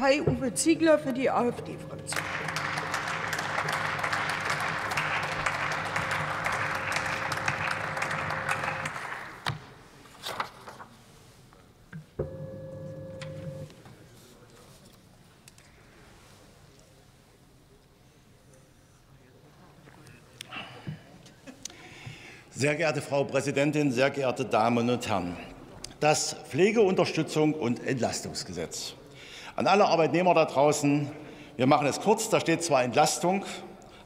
Kay-Uwe Ziegler für die AfD-Fraktion. Sehr geehrte Frau Präsidentin, sehr geehrte Damen und Herren! Das Pflegeunterstützung und Entlastungsgesetz. An alle Arbeitnehmer da draußen, wir machen es kurz, da steht zwar Entlastung,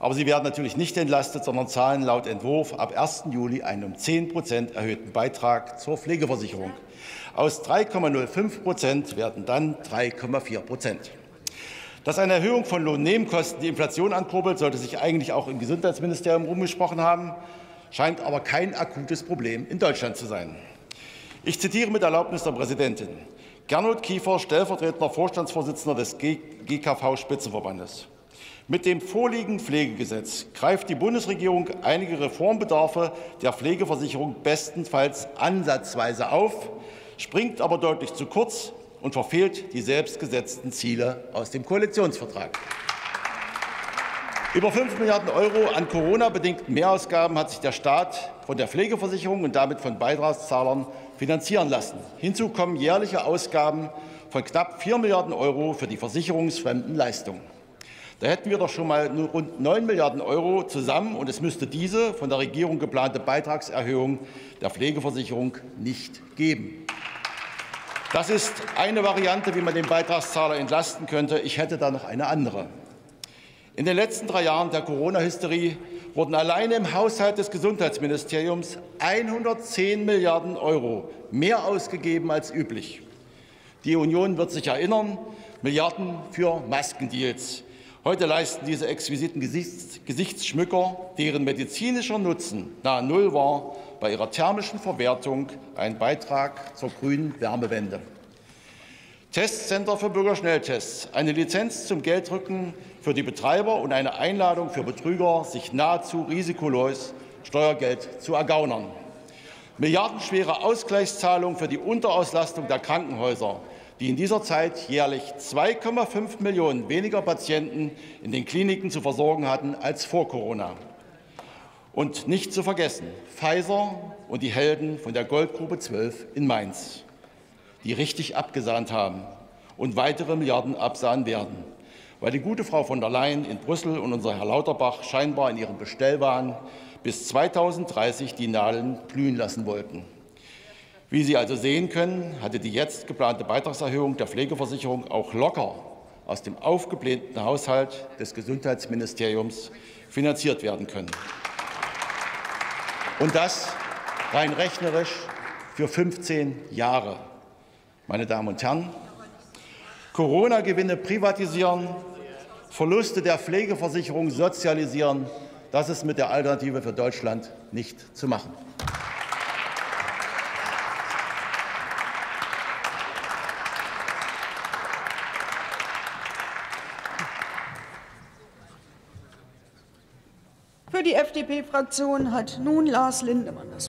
aber Sie werden natürlich nicht entlastet, sondern zahlen laut Entwurf ab 1. Juli einen um 10% erhöhten Beitrag zur Pflegeversicherung. Aus 3,05% werden dann 3,4%. Dass eine Erhöhung von Lohnnebenkosten die Inflation ankurbelt, sollte sich eigentlich auch im Gesundheitsministerium rumgesprochen haben. Scheint aber kein akutes Problem in Deutschland zu sein. Ich zitiere mit Erlaubnis der Präsidentin. Gernot Kiefer, stellvertretender Vorstandsvorsitzender des GKV-Spitzenverbandes. Mit dem vorliegenden Pflegegesetz greift die Bundesregierung einige Reformbedarfe der Pflegeversicherung bestenfalls ansatzweise auf, springt aber deutlich zu kurz und verfehlt die selbstgesetzten Ziele aus dem Koalitionsvertrag. Über 5 Milliarden € an Corona-bedingten Mehrausgaben hat sich der Staat von der Pflegeversicherung und damit von Beitragszahlern finanzieren lassen. Hinzu kommen jährliche Ausgaben von knapp 4 Milliarden € für die versicherungsfremden Leistungen. Da hätten wir doch schon mal rund 9 Milliarden € zusammen, und es müsste diese von der Regierung geplante Beitragserhöhung der Pflegeversicherung nicht geben. Das ist eine Variante, wie man den Beitragszahler entlasten könnte. Ich hätte da noch eine andere. In den letzten 3 Jahren der Corona-Hysterie wurden alleine im Haushalt des Gesundheitsministeriums 110 Milliarden € mehr ausgegeben als üblich. Die Union wird sich erinnern, Milliarden für Maskendeals. Heute leisten diese exquisiten Gesichtsschmücker, deren medizinischer Nutzen nahe Null war, bei ihrer thermischen Verwertung einen Beitrag zur grünen Wärmewende. Testcenter für Bürgerschnelltests, eine Lizenz zum Geldrücken für die Betreiber und eine Einladung für Betrüger, sich nahezu risikolos Steuergeld zu ergaunern. Milliardenschwere Ausgleichszahlungen für die Unterauslastung der Krankenhäuser, die in dieser Zeit jährlich 2,5 Millionen weniger Patienten in den Kliniken zu versorgen hatten als vor Corona. Und nicht zu vergessen, Pfizer und die Helden von der Goldgrube 12 in Mainz, die richtig abgesahnt haben und weitere Milliarden absahen werden, weil die gute Frau von der Leyen in Brüssel und unser Herr Lauterbach scheinbar in ihrem Bestellwahn bis 2030 die Nadeln glühen lassen wollten. Wie Sie also sehen können, hatte die jetzt geplante Beitragserhöhung der Pflegeversicherung auch locker aus dem aufgeblähten Haushalt des Gesundheitsministeriums finanziert werden können. Und das rein rechnerisch für 15 Jahre. Meine Damen und Herren, Corona-Gewinne privatisieren, Verluste der Pflegeversicherung sozialisieren, das ist mit der Alternative für Deutschland nicht zu machen. Für die FDP-Fraktion hat nun Lars Lindemann das Wort.